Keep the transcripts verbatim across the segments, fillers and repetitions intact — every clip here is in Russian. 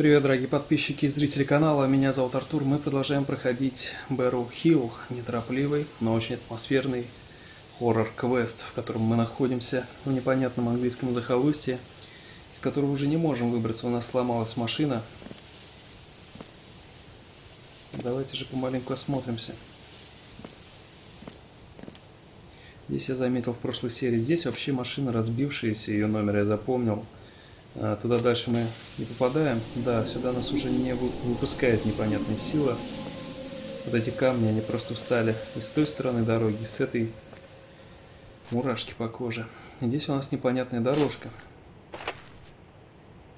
Привет, дорогие подписчики и зрители канала, меня зовут Артур. Мы продолжаем проходить Barrow Hill, неторопливый, но очень атмосферный хоррор-квест, в котором мы находимся в непонятном английском захолустье, из которого уже не можем выбраться, у нас сломалась машина. Давайте же помаленьку осмотримся. Здесь я заметил в прошлой серии, здесь вообще машина разбившаяся, ее номер я запомнил. Туда дальше мы не попадаем. Да, сюда нас уже не выпускает непонятная сила. Вот эти камни, они просто встали и с той стороны дороги, и с этой. Мурашки по коже. Здесь у нас непонятная дорожка.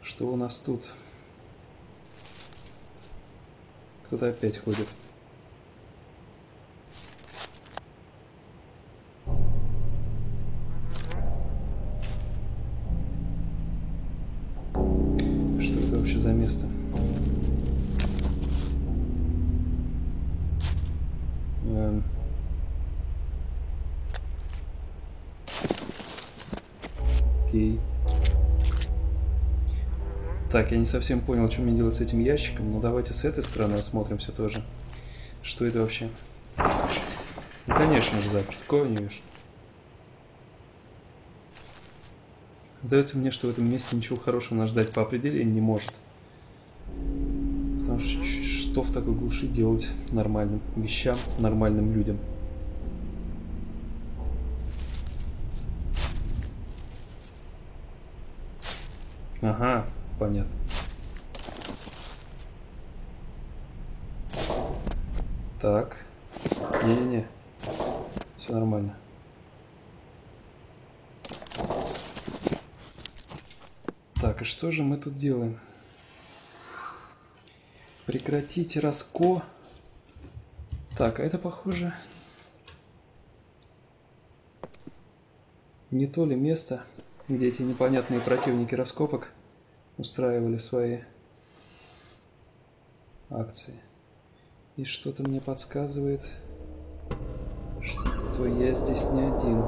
Что у нас тут? Кто-то опять ходит. Так, я не совсем понял, что мне делать с этим ящиком, но давайте с этой стороны осмотримся тоже. Что это вообще? Ну, конечно же, заперт. Такого не вижу. Сдается мне, что в этом месте ничего хорошего нас ждать по определению не может. Потому что что в такой глуши делать нормальным вещам, нормальным людям? Ага. Понятно. Так. Не-не-не. Все нормально. Так, и что же мы тут делаем? Прекратите раско. Так, а это похоже... Не то ли место, где эти непонятные противники раскопок устраивали свои акции. И что-то мне подсказывает, что я здесь не один.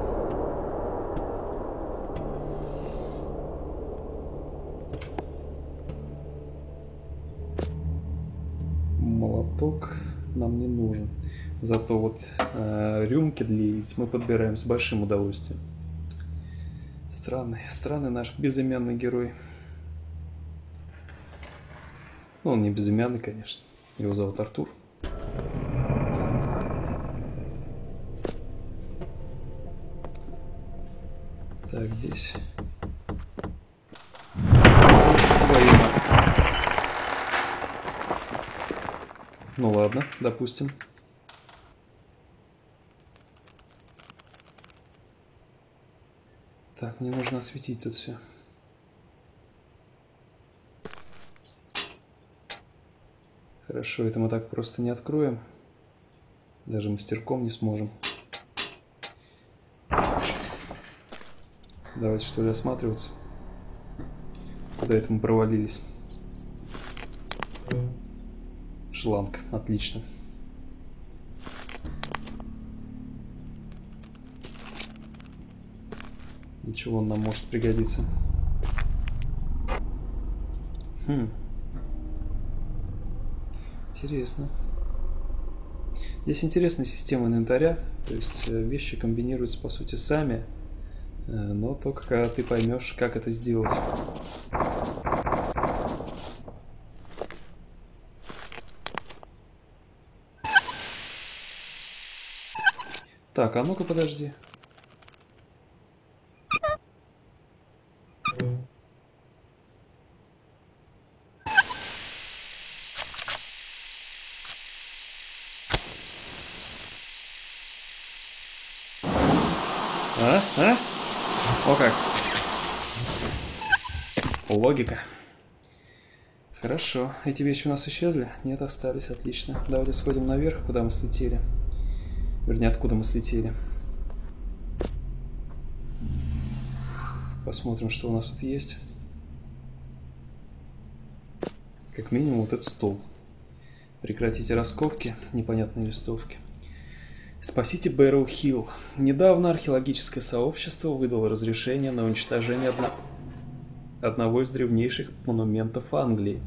Молоток нам не нужен. Зато вот э, рюмки для яиц мы подбираем с большим удовольствием. Странный, странный наш безымянный герой. Ну, он не безымянный, конечно. Его зовут Артур. Так, здесь. Твою мать. Ну ладно, допустим. Так, мне нужно осветить тут все. Хорошо, это мы так просто не откроем. Даже мастерком не сможем. Давайте что ли осматриваться. Куда это мы провалились? Шланг, отлично. Ничего, он нам может пригодиться. Хм. Интересно. Здесь интересная система инвентаря, то есть вещи комбинируются по сути сами, но только когда ты поймешь, как это сделать. Так, а ну-ка подожди. Логика. Хорошо. Эти вещи у нас исчезли? Нет, остались. Отлично. Давайте сходим наверх, куда мы слетели. Вернее, откуда мы слетели. Посмотрим, что у нас тут есть. Как минимум, вот этот стол. Прекратите раскопки. Непонятные листовки. Спасите Barrow Hill. Недавно археологическое сообщество выдало разрешение на уничтожение одного... одного из древнейших монументов Англии,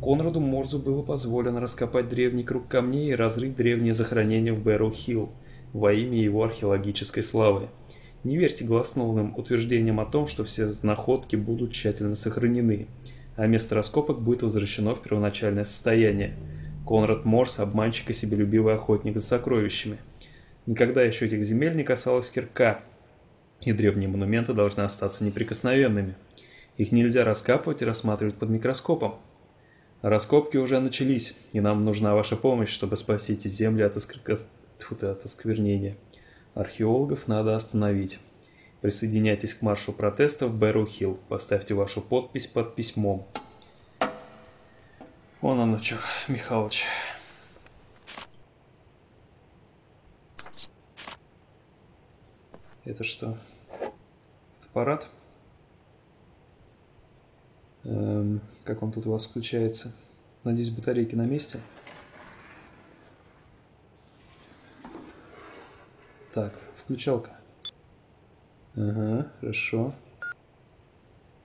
Конраду Морзу было позволено раскопать древний круг камней и разрыть древние захоронения в Бэрроу-Хилл во имя его археологической славы. Не верьте голословным утверждениям о том, что все находки будут тщательно сохранены, а место раскопок будет возвращено в первоначальное состояние. Конрад Морс – обманщик и себелюбивый охотник за сокровищами. Никогда еще этих земель не касалась кирка, и древние монументы должны остаться неприкосновенными. Их нельзя раскапывать и рассматривать под микроскопом. Раскопки уже начались, и нам нужна ваша помощь, чтобы спасти эти земли от, искр... от осквернения. Археологов надо остановить. Присоединяйтесь к маршу протеста в Бэрроу-Хилл. Поставьте вашу подпись под письмом. Вон оно что, Михалыч. Это что? Аппарат? Эм, как он тут у вас включается? Надеюсь, батарейки на месте. Так, включалка. Ага, хорошо.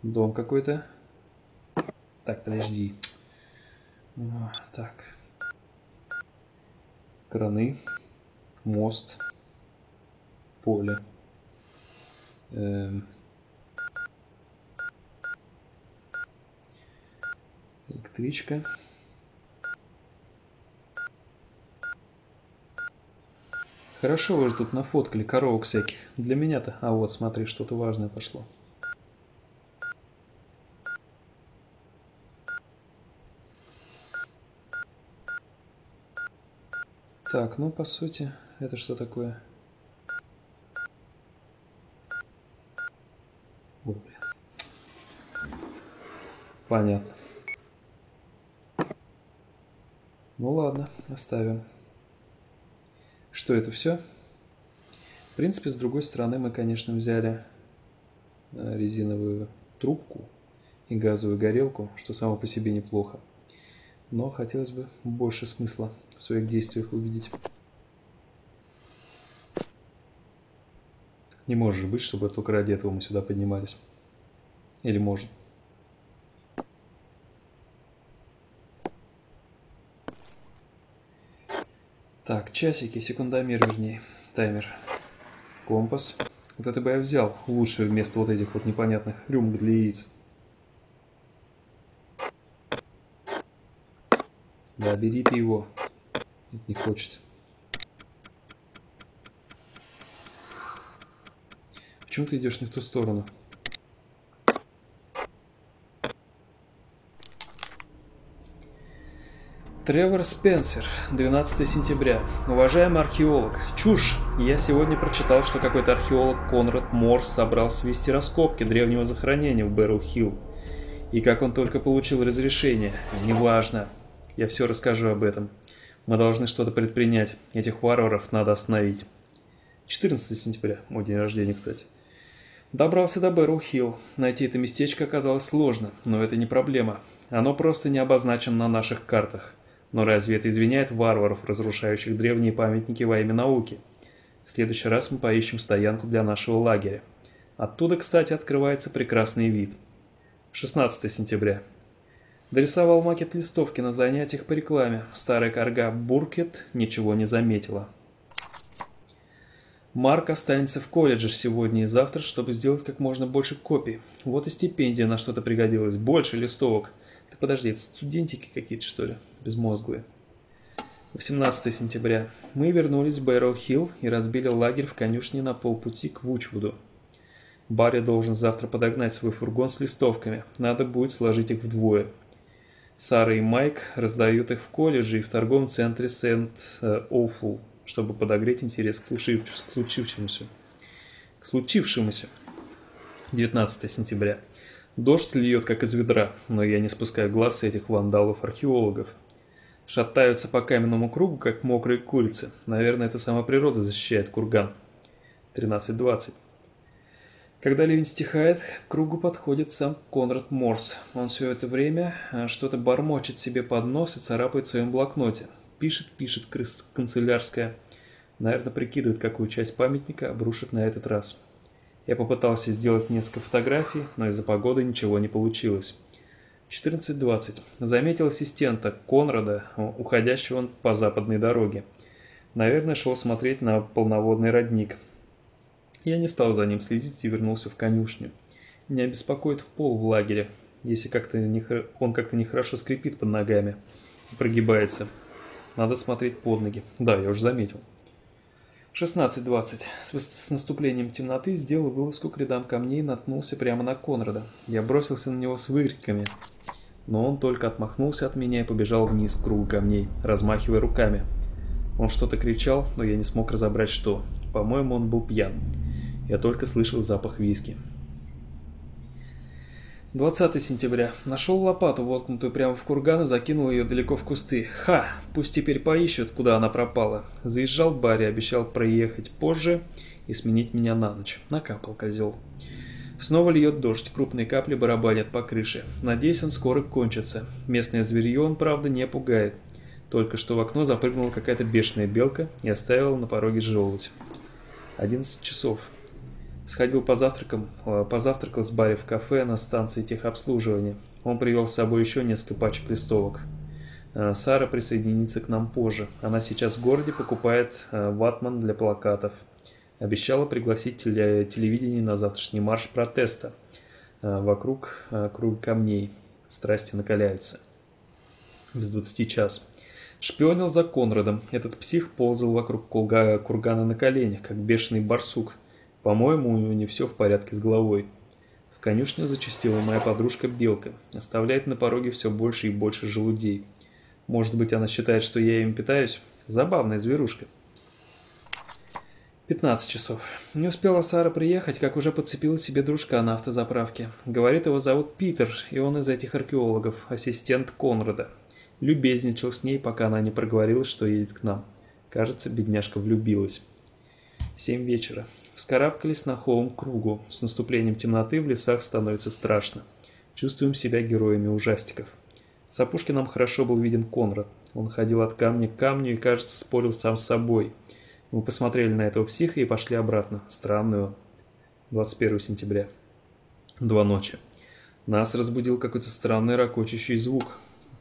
Дом какой-то. Так, подожди. О, так. Краны. Мост. Поле. Эм... Электричка. Хорошо вы же тут нафоткали коровок всяких. Для меня-то... А вот, смотри, что-то важное пошло. Так, ну, по сути, это что такое? О, блин. Понятно. Ну ладно, оставим. Что, это все? В принципе, с другой стороны, мы, конечно, взяли резиновую трубку и газовую горелку, что само по себе неплохо. Но хотелось бы больше смысла в своих действиях увидеть. Не может же быть, чтобы только ради этого мы сюда поднимались. Или может? Так, часики, секундомер, вернее, таймер, компас. Вот это бы я взял лучше вместо вот этих вот непонятных рюмок для яиц. Да, бери ты его. Это не хочет. Почему ты идешь не в ту сторону? Тревор Спенсер, двенадцатое сентября. Уважаемый археолог, чушь! Я сегодня прочитал, что какой-то археолог Конрад Морс собрался вести раскопки древнего захоронения в Бэрроу-Хилл. И как он только получил разрешение, неважно. Я все расскажу об этом. Мы должны что-то предпринять. Этих варваров надо остановить. четырнадцатое сентября. Мой день рождения, кстати. Добрался до Бэрроу-Хилл. Найти это местечко оказалось сложно, но это не проблема. Оно просто не обозначено на наших картах. Но разве это извиняет варваров, разрушающих древние памятники во имя науки? В следующий раз мы поищем стоянку для нашего лагеря. Оттуда, кстати, открывается прекрасный вид. шестнадцатое сентября. Дорисовал макет листовки на занятиях по рекламе. Старая корга Буркет ничего не заметила. Марк останется в колледже сегодня и завтра, чтобы сделать как можно больше копий. Вот и стипендия на что-то пригодилась. Больше листовок. Ты подожди, это студентики какие-то, что ли? Безмозглые. восемнадцатое сентября. Мы вернулись в Бэрроу-Хилл и разбили лагерь в конюшне на полпути к Вучвуду. Барри должен завтра подогнать свой фургон с листовками. Надо будет сложить их вдвое. Сара и Майк раздают их в колледже и в торговом центре Сент-Оуфул, чтобы подогреть интерес к случившемуся. К случившемуся. девятнадцатое сентября. Дождь льет как из ведра, но я не спускаю глаз с этих вандалов-археологов. Шатаются по каменному кругу, как мокрые курицы. Наверное, это сама природа защищает курган. тринадцать двадцать. Когда ливень стихает, к кругу подходит сам Конрад Морс. Он все это время что-то бормочет себе под нос и царапает в своем блокноте. Пишет, пишет канцелярская. Наверное, прикидывает, какую часть памятника обрушит на этот раз. Я попытался сделать несколько фотографий, но из-за погоды ничего не получилось. четырнадцать двадцать. Заметил ассистента Конрада, уходящего по западной дороге. Наверное, шел смотреть на полноводный родник. Я не стал за ним следить и вернулся в конюшню. Меня беспокоит в пол в лагере, если как-то не хр... он как-то нехорошо скрипит под ногами и прогибается. Надо смотреть под ноги. Да, я уже заметил. шестнадцать двадцать. С, с наступлением темноты сделал вылазку к рядам камней и наткнулся прямо на Конрада. Я бросился на него с выкриками, но он только отмахнулся от меня и побежал вниз к кругу камней, размахивая руками. Он что-то кричал, но я не смог разобрать что. По-моему, он был пьян. Я только слышал запах виски. двадцатое сентября. Нашел лопату, воткнутую прямо в курган, и закинул ее далеко в кусты. Ха! Пусть теперь поищут, куда она пропала. Заезжал Барри, обещал проехать позже и сменить меня на ночь. Накапал козел. Снова льет дождь, крупные капли барабанят по крыше. Надеюсь, он скоро кончится. Местное зверье он, правда, не пугает. Только что в окно запрыгнула какая-то бешеная белка и оставила на пороге желудь. одиннадцать часов. Сходил позавтраком, позавтракал с Барри в кафе на станции техобслуживания. Он привел с собой еще несколько пачек листовок. Сара присоединится к нам позже. Она сейчас в городе покупает ватман для плакатов. Обещала пригласить телевидение на завтрашний марш протеста. Вокруг круг камней. Страсти накаляются. Без двадцати час. Шпионил за Конрадом. Этот псих ползал вокруг кургана на коленях, как бешеный барсук. По-моему, у него не все в порядке с головой. В конюшню зачастила моя подружка Белка. Оставляет на пороге все больше и больше желудей. Может быть, она считает, что я им питаюсь? Забавная зверушка. пятнадцать часов. Не успела Сара приехать, как уже подцепила себе дружка на автозаправке. Говорит, его зовут Питер, и он из этих археологов, ассистент Конрада. Любезничал с ней, пока она не проговорилась, что едет к нам. Кажется, бедняжка влюбилась. семь вечера. Вскарабкались на холм к кругу. С наступлением темноты в лесах становится страшно. Чувствуем себя героями ужастиков. С опушки нам хорошо был виден Конрад. Он ходил от камня к камню и, кажется, спорил сам с собой. Мы посмотрели на этого психа и пошли обратно. Странную. двадцать первое сентября. Два ночи. Нас разбудил какой-то странный ракочущий звук.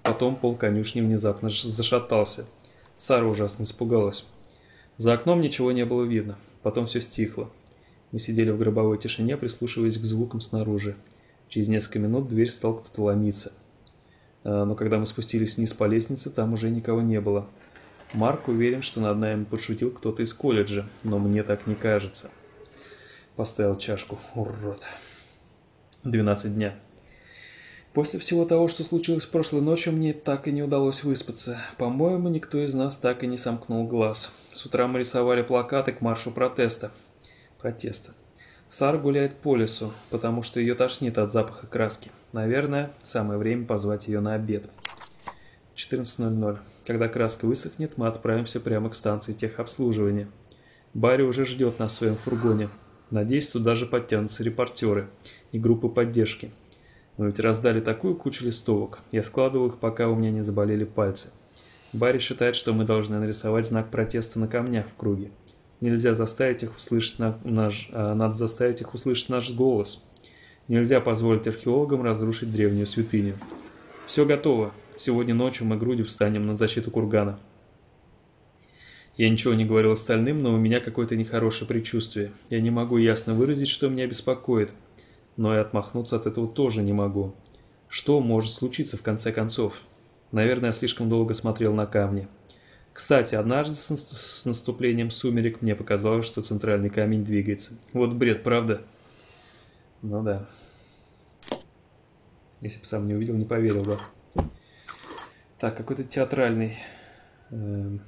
Потом пол конюшни внезапно зашатался. Сара ужасно испугалась. За окном ничего не было видно, потом все стихло. Мы сидели в гробовой тишине, прислушиваясь к звукам снаружи. Через несколько минут дверь стал кто-то ломиться. Но когда мы спустились вниз по лестнице, там уже никого не было. Марк уверен, что над нами подшутил кто-то из колледжа, но мне так не кажется. Поставил чашку. Урод. двенадцать дня. После всего того, что случилось прошлой ночью, мне так и не удалось выспаться. По-моему, никто из нас так и не сомкнул глаз. С утра мы рисовали плакаты к маршу протеста. Протеста. Сара гуляет по лесу, потому что ее тошнит от запаха краски. Наверное, самое время позвать ее на обед. четырнадцать ноль ноль. Когда краска высохнет, мы отправимся прямо к станции техобслуживания. Барри уже ждет нас в своем фургоне. Надеюсь, туда же подтянутся репортеры и группы поддержки. Мы ведь раздали такую кучу листовок. Я складывал их, пока у меня не заболели пальцы. Барри считает, что мы должны нарисовать знак протеста на камнях в круге. Нельзя заставить их услышать на... наш... Надо заставить их услышать наш голос. Нельзя позволить археологам разрушить древнюю святыню. Все готово. Сегодня ночью мы грудью встанем на защиту кургана. Я ничего не говорил остальным, но у меня какое-то нехорошее предчувствие. Я не могу ясно выразить, что меня беспокоит. Но и отмахнуться от этого тоже не могу. Что может случиться в конце концов? Наверное, я слишком долго смотрел на камни. Кстати, однажды с наступлением сумерек мне показалось, что центральный камень двигается. Вот бред, правда? Ну да. Если бы сам не увидел, не поверил бы. Так, какой-то театральный... Эм...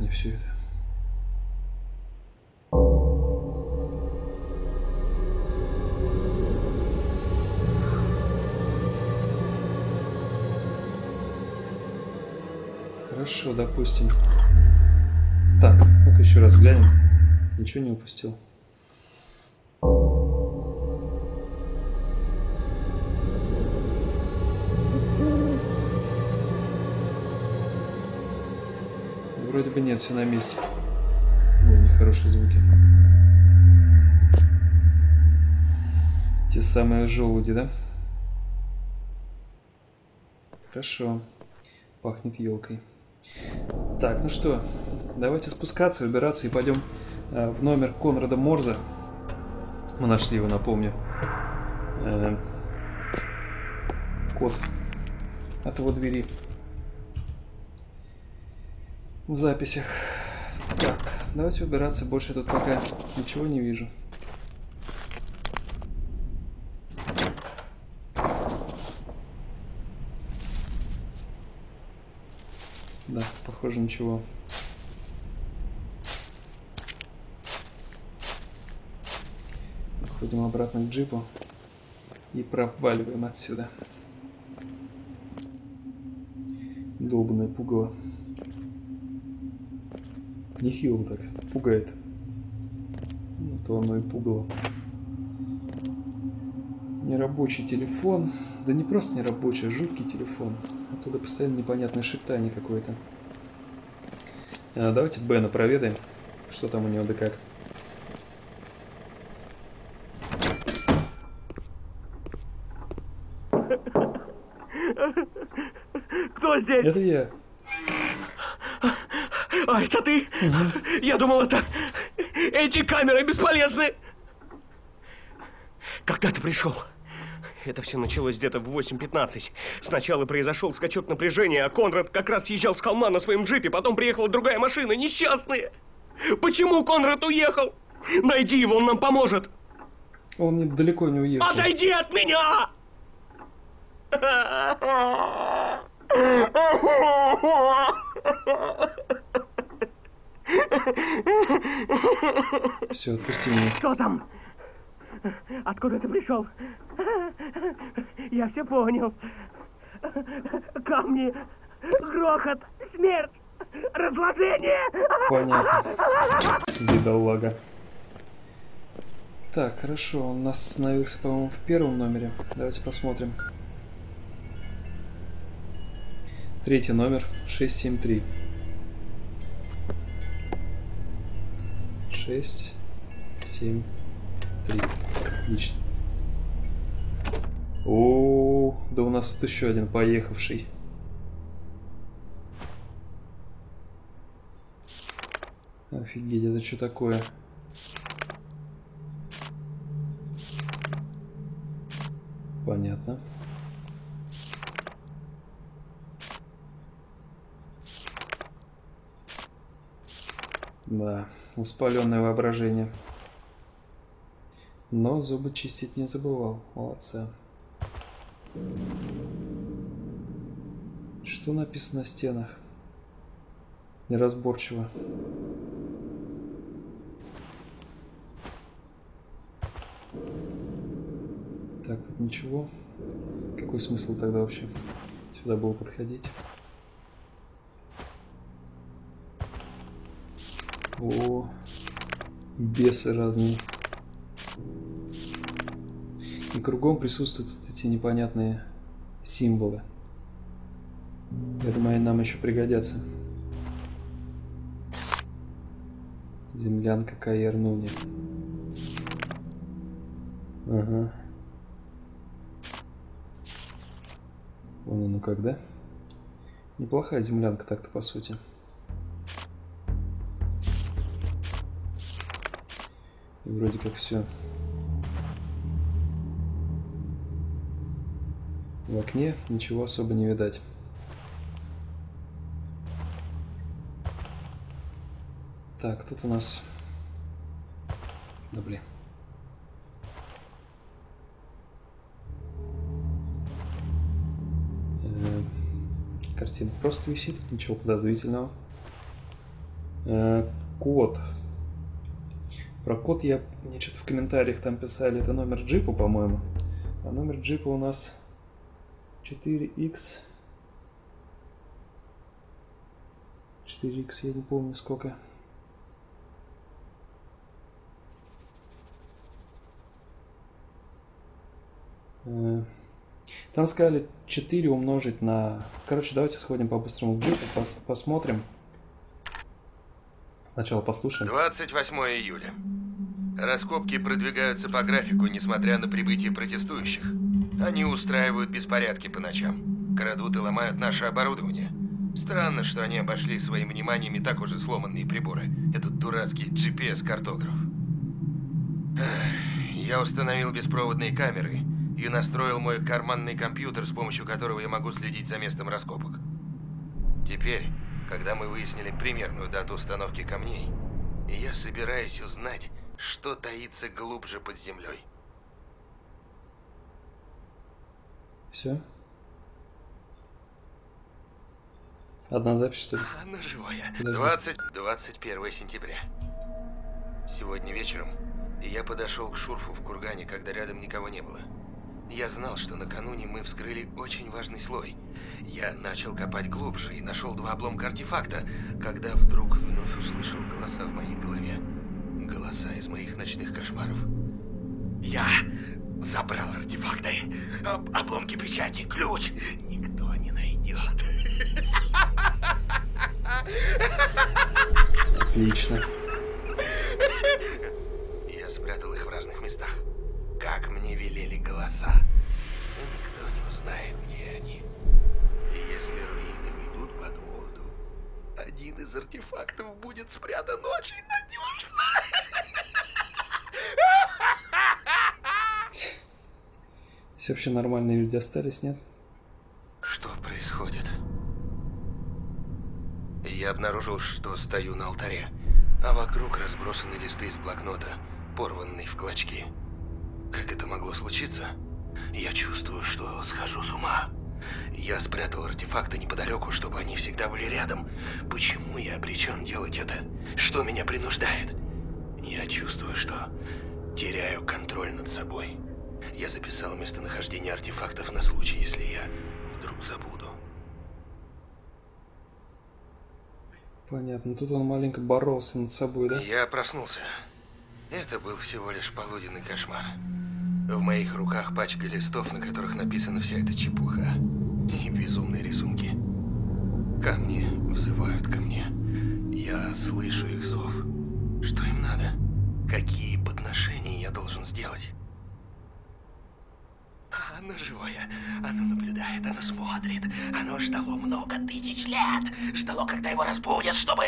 мне все это. Хорошо, допустим. Так, ну-ка еще раз глянем. Ничего не упустил. вроде бы нет, все на месте. Ой, нехорошие звуки. Те самые желуди, да? Хорошо. Пахнет елкой. Так, ну что, давайте спускаться, выбираться и пойдем э, в номер Конрада Морза. Мы нашли его, напомню. Э, код от его двери. В записях. Так, давайте выбираться. Больше я тут пока ничего не вижу. Да, похоже, ничего. Выходим обратно к джипу и проваливаем отсюда. Долбанное пугало. Нехило так, пугает. Ну, то оно и пугало. Нерабочий телефон. Да не просто нерабочий, а жуткий телефон. Оттуда постоянно непонятное шептание какое-то. А, давайте Бена проведаем. Что там у него да как. Кто здесь? Это я. А, это ты? Угу. Я думал, это... Эти камеры бесполезны. Когда ты пришел? Это все началось где-то в восемь пятнадцать. Сначала произошел скачок напряжения, а Конрад как раз съезжал с холма на своем джипе, потом приехала другая машина, несчастные. Почему Конрад уехал? Найди его, он нам поможет. Он далеко не уехал. Отойди от меня! Все, отпусти меня. Кто там? Откуда ты пришел? Я все понял. Камни, грохот, смерть, разложение. Понятно. Бедолага. Так, хорошо. Он нас остановился, по-моему, в первом номере. Давайте посмотрим. Третий номер, шесть семь три. шесть семь три. Отлично. О, да у нас тут еще один поехавший. Офигеть, это что такое? Понятно. Да, воспаленное воображение. Но зубы чистить не забывал. Молодца. Что написано на стенах? Неразборчиво. Так, тут ничего. Какой смысл тогда вообще сюда было подходить? О, бесы разные. И кругом присутствуют эти непонятные символы. Я думаю, они нам еще пригодятся. Землянка Каернуни. Ага. Вон оно как, да? Неплохая землянка так-то по сути. И вроде как все. В окне ничего особо не видать. Так, тут у нас... Да блин. Э-э- картина просто висит, ничего подозрительного. Э-э- код. Про код я... Мне что-то в комментариях там писали. Это номер джипа, по-моему. А номер джипа у нас... четыре икс. четыре икс, я не помню сколько. Там сказали четыре умножить на... Короче, давайте сходим по-быстрому в джипу, посмотрим. Сначала послушаем. двадцать восьмое июля. Раскопки продвигаются по графику, несмотря на прибытие протестующих. Они устраивают беспорядки по ночам. Крадут и ломают наше оборудование. Странно, что они обошли своим вниманием и так уже сломанные приборы. Этот дурацкий джи пи эс-картограф. Я установил беспроводные камеры и настроил мой карманный компьютер, с помощью которого я могу следить за местом раскопок. Теперь, когда мы выяснили примерную дату установки камней, я собираюсь узнать, что таится глубже под землей. Все? Одна запись, что ли? Она живая. двадцать, двадцать первое сентября. Сегодня вечером я подошел к шурфу в кургане, когда рядом никого не было. Я знал, что накануне мы вскрыли очень важный слой. Я начал копать глубже и нашел два обломка артефакта, когда вдруг вновь услышал голоса в моей голове. Голоса из моих ночных кошмаров. Я забрал артефакты, об- обломки печати, ключ. Никто не найдет. Отлично. Я спрятал их в разных местах, как мне велели голоса. Никто не узнает, где они. И если руины уйдут под воду, один из артефактов будет спрятан очень надежно. Здесь вообще нормальные люди остались, нет? Что происходит? Я обнаружил, что стою на алтаре, а вокруг разбросаны листы из блокнота, порванные в клочки. Как это могло случиться? Я чувствую, что схожу с ума. Я спрятал артефакты неподалеку, чтобы они всегда были рядом. Почему я обречен делать это? Что меня принуждает? Я чувствую, что теряю контроль над собой. Я записал местонахождение артефактов на случай, если я вдруг забуду. Понятно. Тут он маленько боролся над собой, да? Я проснулся. Это был всего лишь полуденный кошмар. В моих руках пачка листов, на которых написана вся эта чепуха. И безумные рисунки. Камни взывают ко мне. Я слышу их зов. Что им надо? Какие подношения я должен сделать? Оно живое. Оно наблюдает, оно смотрит. Оно ждало много тысяч лет. Ждало, когда его разбудят, чтобы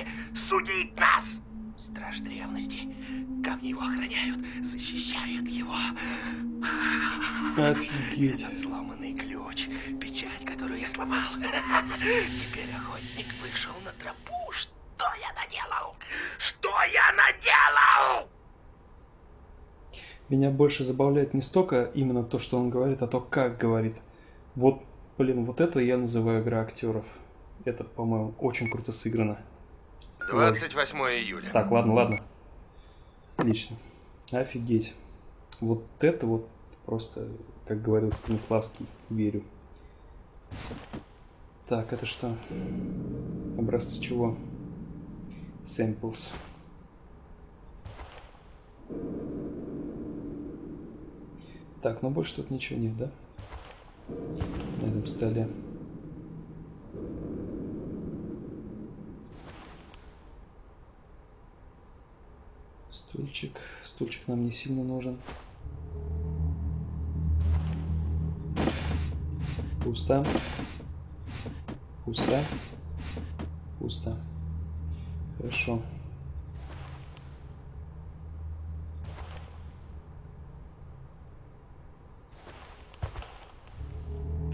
судить нас. Страж древности. Камни его охраняют, защищают его. Офигеть. Этот сломанный ключ, печать, которую я сломал. Теперь охотник вышел на тропу. Что я наделал? Что я наделал? Меня больше забавляет не столько именно то, что он говорит, а то, как говорит. Вот, блин, вот это я называю игра актеров. Это, по-моему, очень круто сыграно. двадцать восьмое июля. Так, ладно, ладно. Отлично. Офигеть. Вот это вот просто, как говорил Станиславский, верю. Так, это что? Образцы чего? Samples. Так, ну больше тут ничего нет, да? На этом столе. Стульчик. Стульчик нам не сильно нужен. Пусто. Пусто. Пусто. Хорошо.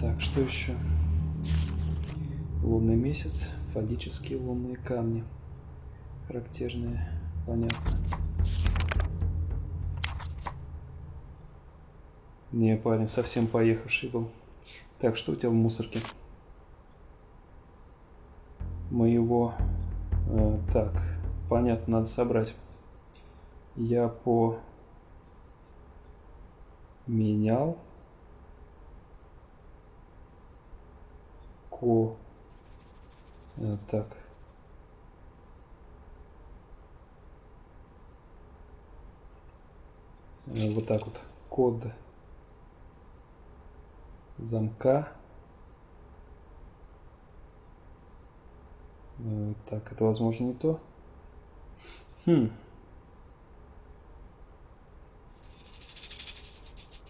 Так, что еще? Лунный месяц. Фаллические лунные камни. Характерные. Понятно. Не, парень, совсем поехавший был. Так, что у тебя в мусорке? Моего... Э, так, понятно, надо собрать. Я по... Менял. Ко... Э, так. Э, вот так вот. Код... замка. Так, это возможно не то. Хм.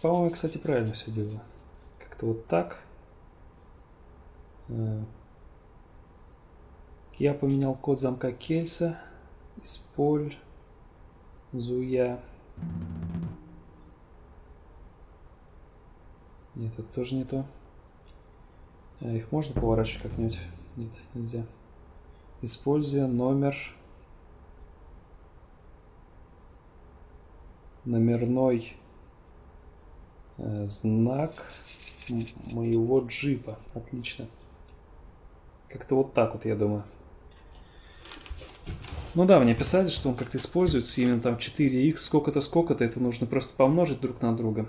По-моему, я, кстати, правильно все делаю. Как-то вот так. Я поменял код замка Кельса. Используя. Нет, это тоже не то. А их можно поворачивать как-нибудь? Нет, нельзя. Используя номер. Номерной э, знак моего джипа. Отлично. Как-то вот так вот, я думаю. Ну да, мне писали, что он как-то используется. Именно там четыре икс сколько-то, сколько-то. Это нужно просто помножить друг на друга.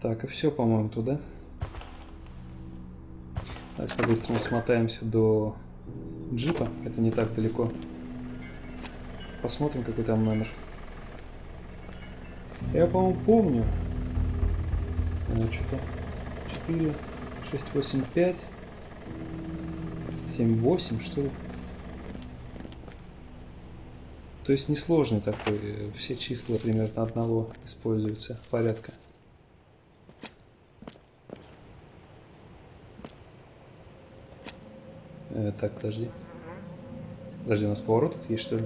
Так, и все, по-моему, туда. Давайте по-быстрому смотаемся до джипа. Это не так далеко. Посмотрим, какой там номер. Я, по-моему, помню. А, что-то четыре, шесть, восемь, пять, семь, восемь, что ли? То есть несложный такой. Все числа примерно одного используются. Порядка. Э, так, подожди. Подожди, у нас поворот тут есть, что ли?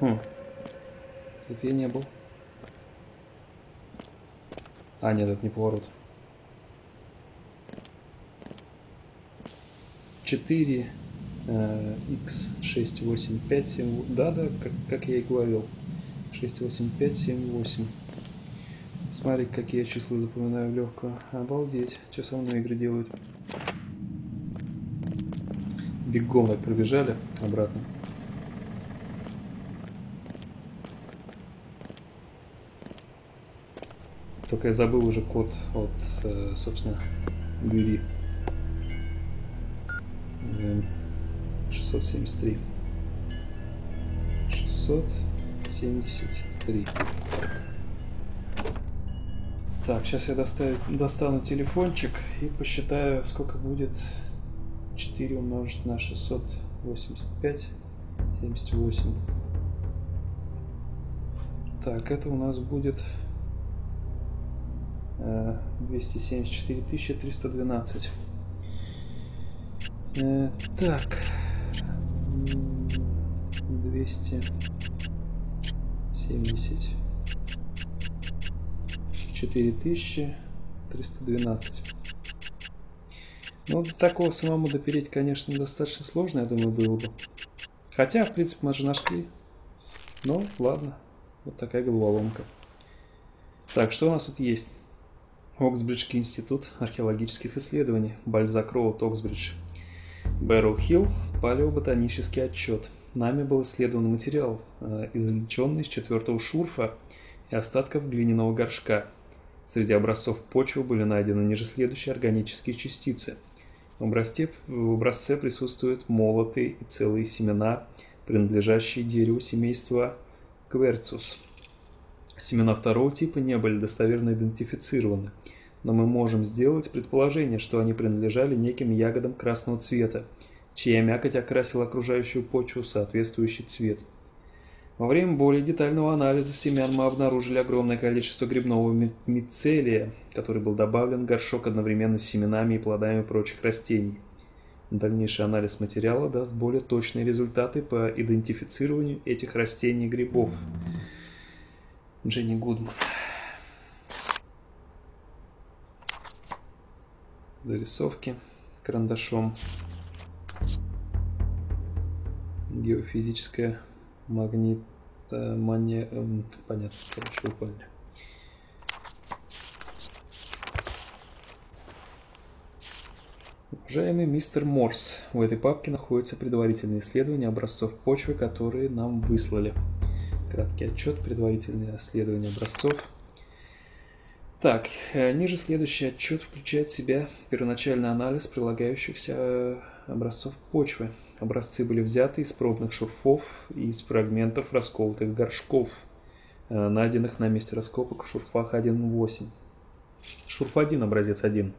Хм. Тут я не был. А, нет, это не поворот. четыре, икс, шесть, восемь, пять, семь... Да, да, как, как я и говорил. шесть, восемь, пять, семь, восемь. Смотри, какие я числа запоминаю легко. Обалдеть. Что со мной игры делают? Бегом так пробежали обратно. Только я забыл уже код от, собственно, двери. шестьсот семьдесят три. шестьсот семьдесят три. Так, сейчас я доставить, достану телефончик и посчитаю, сколько будет четыре умножить на шестьсот восемьдесят пять. семьдесят восемь. Так, это у нас будет... двести семьдесят четыре тысячи триста двенадцать. Э, так. двести семьдесят четыре тысячи триста двенадцать. Ну, до такого самому допереть, конечно, достаточно сложно, я думаю, было бы. Хотя, в принципе, мы же нашли. Ну, ладно. Вот такая головоломка. Так, что у нас тут есть? Оксбриджский институт археологических исследований, Бальзак Роуд, Оксбридж, Барроу Хилл, палеоботанический отчет. Нами был исследован материал, извлеченный из четвертого шурфа и остатков глиняного горшка. Среди образцов почвы были найдены ниже следующие органические частицы. В образце, в образце присутствуют молотые и целые семена, принадлежащие дереву семейства Кверцус. Семена второго типа не были достоверно идентифицированы, но мы можем сделать предположение, что они принадлежали неким ягодам красного цвета, чья мякоть окрасила окружающую почву в соответствующий цвет. Во время более детального анализа семян мы обнаружили огромное количество грибного мицелия, который был добавлен в горшок одновременно с семенами и плодами прочих растений. Дальнейший анализ материала даст более точные результаты по идентифицированию этих растений и грибов. Дженни Гудман. Зарисовки карандашом. Геофизическая магнитомания. Понятно, короче, вы поняли. Уважаемый мистер Морс, в этой папке находятся предварительные исследования образцов почвы, которые нам выслали. Краткий отчет, предварительное исследование образцов. Так, ниже следующий отчет включает в себя первоначальный анализ прилагающихся образцов почвы. Образцы были взяты из пробных шурфов и из фрагментов расколотых горшков, найденных на месте раскопок в шурфах один восемь. Шурф один, образец один.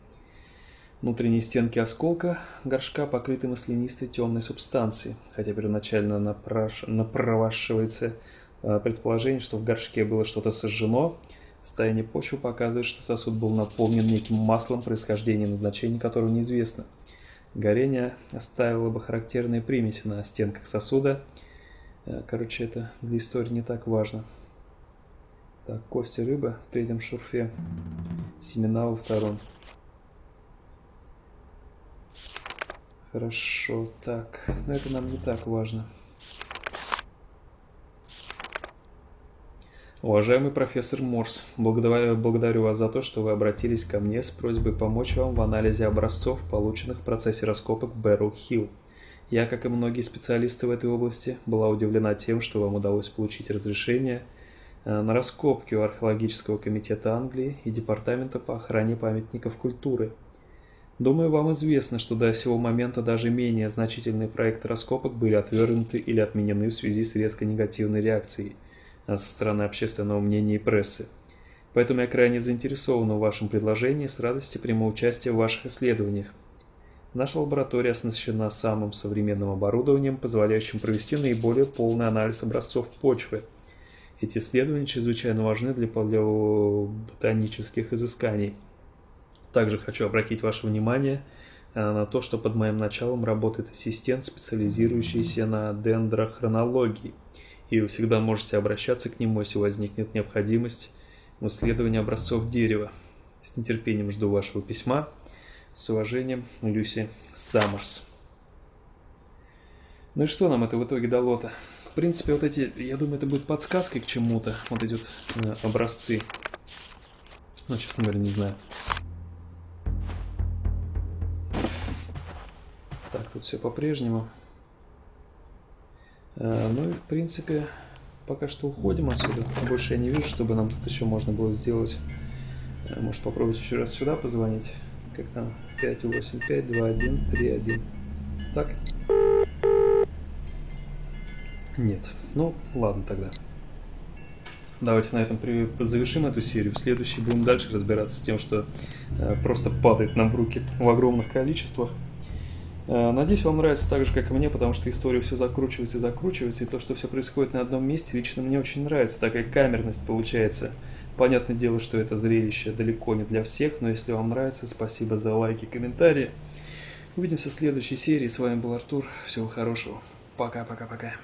Внутренние стенки осколка горшка покрыты маслянистой темной субстанцией, хотя первоначально напраш... напровашивается предположение, что в горшке было что-то сожжено. Состояние почвы показывает, что сосуд был наполнен неким маслом, происхождение и назначение которого неизвестно. Горение оставило бы характерные примеси на стенках сосуда. Короче, это для истории не так важно. Так, кости рыбы в третьем шурфе, семена во втором. Хорошо, так, но это нам не так важно. Уважаемый профессор Морс, благодарю вас за то, что вы обратились ко мне с просьбой помочь вам в анализе образцов, полученных в процессе раскопок в Бэрроу-Хилл. Я, как и многие специалисты в этой области, была удивлена тем, что вам удалось получить разрешение на раскопки у Археологического комитета Англии и Департамента по охране памятников культуры. Думаю, вам известно, что до сего момента даже менее значительные проекты раскопок были отвергнуты или отменены в связи с резко негативной реакцией со стороны общественного мнения и прессы. Поэтому я крайне заинтересована в вашем предложении и с радостью приму участие в ваших исследованиях. Наша лаборатория оснащена самым современным оборудованием, позволяющим провести наиболее полный анализ образцов почвы. Эти исследования чрезвычайно важны для палеоботанических изысканий. Также хочу обратить ваше внимание на то, что под моим началом работает ассистент, специализирующийся на дендрохронологии, и вы всегда можете обращаться к нему, если возникнет необходимость в исследовании образцов дерева. С нетерпением жду вашего письма. С уважением, Люси Саммерс. Ну и что нам это в итоге дало-то? В принципе, вот эти, я думаю, это будет подсказкой к чему-то. Вот эти вот э, образцы. Ну, честно говоря, не знаю. Так, тут все по-прежнему. А, ну и, в принципе, пока что уходим отсюда. Больше я не вижу, чтобы нам тут еще можно было сделать. А, может, попробовать еще раз сюда позвонить. Как там? пять восемь пять два один три один. Так. Нет. Ну, ладно тогда. Давайте на этом завершим эту серию. В следующей будем дальше разбираться с тем, что а, просто падает нам в руки в огромных количествах. Надеюсь, вам нравится так же, как и мне, потому что история все закручивается и закручивается, и то, что все происходит на одном месте, лично мне очень нравится. Такая камерность получается. Понятное дело, что это зрелище далеко не для всех, но если вам нравится, спасибо за лайки, комментарии. Увидимся в следующей серии. С вами был Артур. Всего хорошего. Пока-пока-пока.